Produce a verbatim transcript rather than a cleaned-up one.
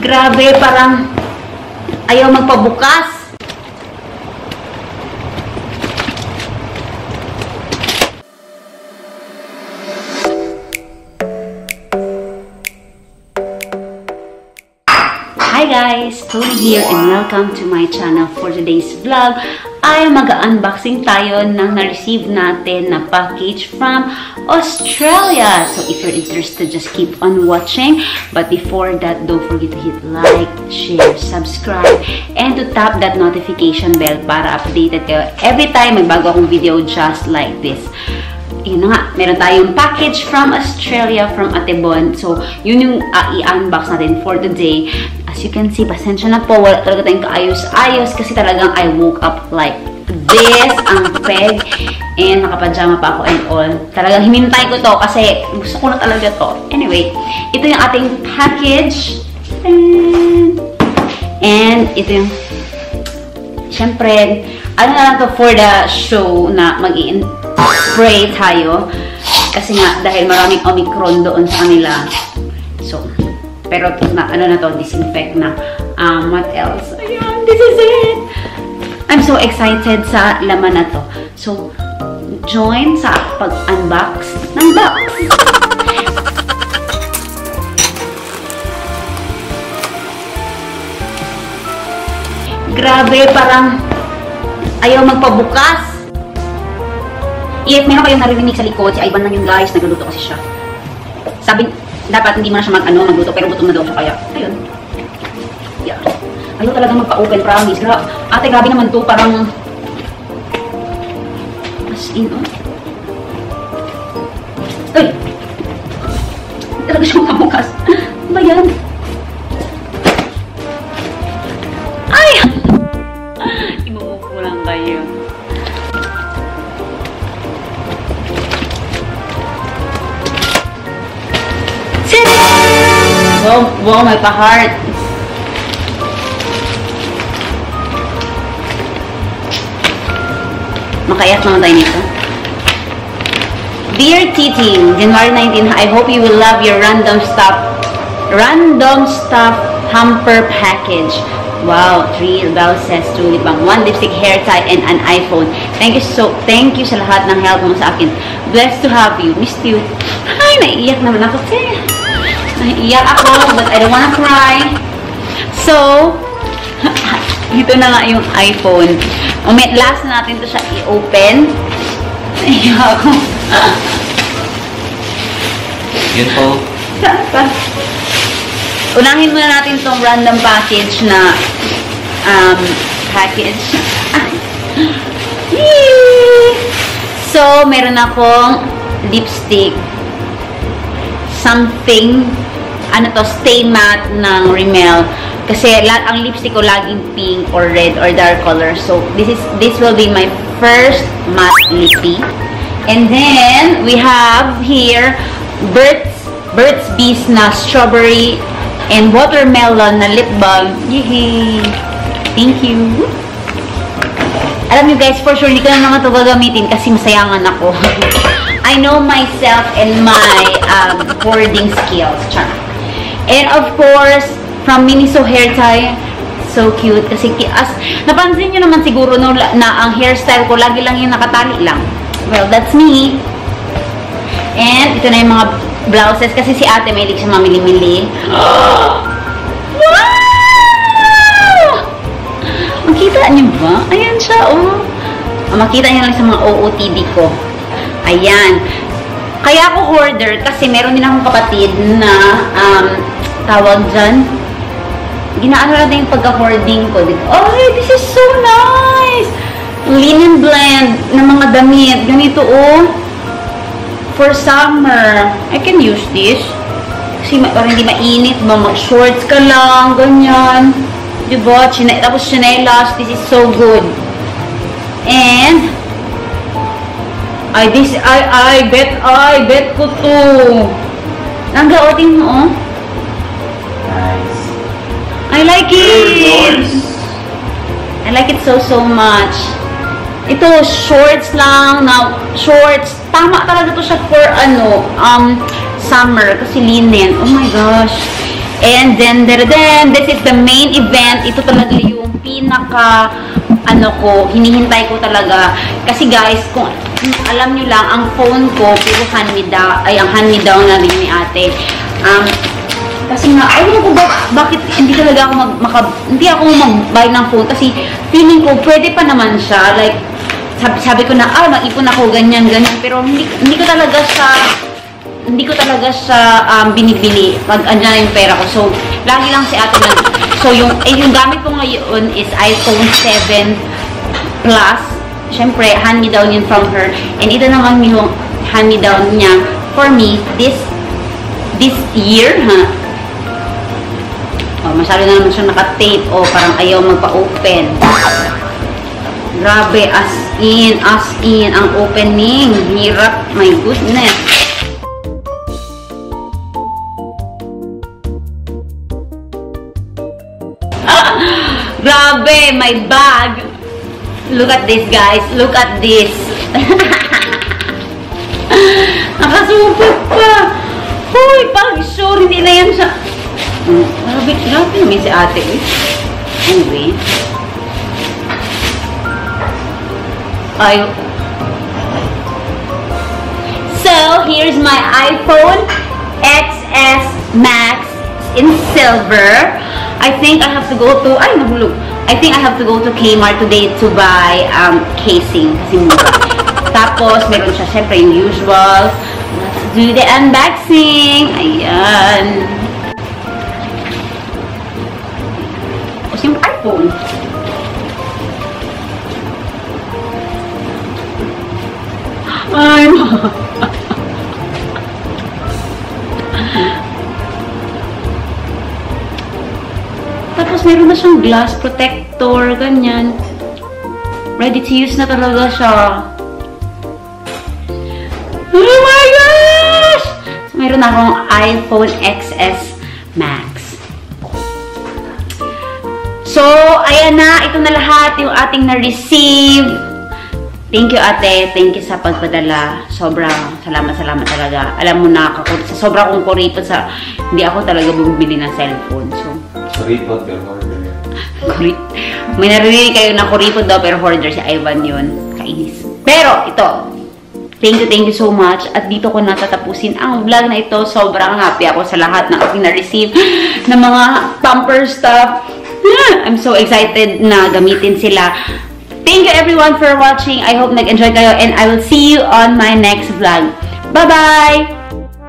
Grabe, parang ayaw magpabukas. Hi guys! Tony here and welcome to my channel. For today's vlog ay mag-unboxing tayo ng na-receive natin na package from Australia. So if you're interested, just keep on watching. But before that, don't forget to hit like, share, subscribe, and to tap that notification bell para updated kayo every time may bago akong video just like this. Yun na nga, meron tayong package from Australia, from Atebon. So, yun yung uh, i-unbox natin for today. As you can see, pasensya na po. Wala talaga tayong kaayos-ayos kasi talagang I woke up like this. Ang peg. And nakapajama pa ako and all. Talagang hinintay ko to kasi gusto ko na talaga to. Anyway, ito yung ating package. And, and ito yung, syempre, ano na lang to for the show na mag-i-in spray tayo kasi nga dahil maraming Omicron doon sa kanila. So, pero na, ano na to, disinfect na. Um, what else? Ayan, this is it! I'm so excited sa laman na to. So, join sa pag-unbox ng box! Grabe, parang ayaw magpabukas. If meron kayong naririnig sa likod, si Ivan lang yung guys, nagluluto kasi siya. Sabi, dapat hindi mo na siya mag, ano, magluto, pero gutom na daw siya kaya. Ayun. Yeah. Ayaw talaga magpa-open, promise. Gra Ate, grabe naman to, parang... As in, oh. Ay! Talaga siya magkabukas. Ano ba yan? Ay! Ibuupo lang kayo. Wow, wow, may pa-heart. Makayat naman tayo nito. Dear T-Team, January nineteenth, I hope you will love your random stuff, random stuff hamper package. Wow, three bell sets, two lip balm, one lipstick, hair tie, and an iPhone. Thank you so, thank you sa lahat ng help mo sa akin. Blessed to have you. Missed you. Ay, naiiyak naman ako kasi. Naiiyak ako, but I don't wanna cry. So, ito na nga yung iPhone. Umit, last na natin ito siya i-open. Naiiyak ako. Yun po. Unahin muna natin itong random package na um, package. So, meron akong lipstick. Something, ano to, stay matte ng Rimmel. Kasi lahat ang lipstick ko laging pink or red or dark color. So, this is this will be my first matte lippy. And then, we have here Burt's, Burt's Bees na strawberry and watermelon na lip balm. Yehey! Thank you! Alam niyo guys, for sure, hindi ko na naman ito gagamitin kasi masayangan ako. I know myself and my um, hoarding skills. Char. And of course, from Miniso hair tie. So cute. Kasi as, napansin nyo naman siguro no, na ang hairstyle ko lagi lang yung nakatali lang. Well, that's me. And ito na yung mga blouses. Kasi si ate may hilig siya mamili-mili. Makita niyo ba? Ayan siya, oh. Makita niyo lang sa mga O O T D ko. Ayan. Kaya ako hoarder kasi meron din akong kapatid na um, tawag dyan. Ginaano lang na yung pagka-hoarding ko. Oh, this is so nice! Linen blend ng mga damit. Ganito, oh. For summer. I can use this. Kasi para hindi mainit. Mag-shorts ka lang. Ganyan. Diba? Chine tapos chinelas. This is so good. And... Ay, this, ay, ay, bet, ay, bet ko to. Nanggaotin mo, oh. Nice. I like it. I like it so, so much. Ito, shorts lang. Now, shorts. Tama talaga to siya for, ano, um, summer. Kasi linen. Oh my gosh. And then, there, then, this is the main event. Ito talaga yung pinaka, ano ko, hinihintay ko talaga. Kasi guys, kung alam nyo lang, ang phone ko, pero hand-me-down, ay, ang hand-me-down na rin ni ate. Um, kasi nga, ay, ko ba, bakit hindi talaga ako mag, maka, hindi ako mag-buy ng phone? Kasi, feeling ko, pwede pa naman siya. Like, sabi, sabi ko na, ah, mag-ipon ako, ganyan, ganyan. Pero, hindi, hindi ko talaga siya, hindi ko talaga siya um, binibili pag andyan na yung pera ko. So, lagi lang si ate nag... So, yung, eh, yung gamit ko ngayon is iPhone seven plus. Siyempre, hand-me-down yun from her. And ito naman yung hand-me-down niya for me this this year. Huh? Oh, masyado na naman siya naka-tape. O, oh, parang ayaw magpa-open. Grabe, as in, as in. Ang opening. Hirap. My goodness. Grabe, my bag. Look at this, guys. Look at this. Nakasupot pa. Uy, pag sure, hindi na yan siya. Oh, grabe, grabe naman si ate. Anyway. Ay. So, here's my iPhone X S Max in silver. I think I have to go to, ay, nahulog. I think I have to go to Kmart today to buy um, casing. Kasi mura. Tapos, meron siya, syempre, yung usual. Let's do the unboxing. Ayan. Tapos yung iPhone. Ay, tapos meron na siyang glass protector, ganyan. Ready to use na talaga siya. Oh my gosh! So, meron akong iPhone X S Max. So, ayan na. Ito na lahat yung ating na-receive. Thank you, ate. Thank you sa pagpadala. Sobrang salamat, salamat talaga. Alam mo na, ako, sobrang kong kuripot sa hindi ako talaga bumibili ng cellphone. So, kuripot pero hoarder. May narinig kayo na kuripot daw pero hoarder si Ivan yun. Kainis. Pero ito, thank you, thank you so much. At dito ko natatapusin ang vlog na ito. Sobrang happy ako sa lahat ng aking na-receive ng mga pamper stuff. I'm so excited na gamitin sila. Thank you everyone for watching. I hope nag-enjoy kayo and I will see you on my next vlog. Bye-bye!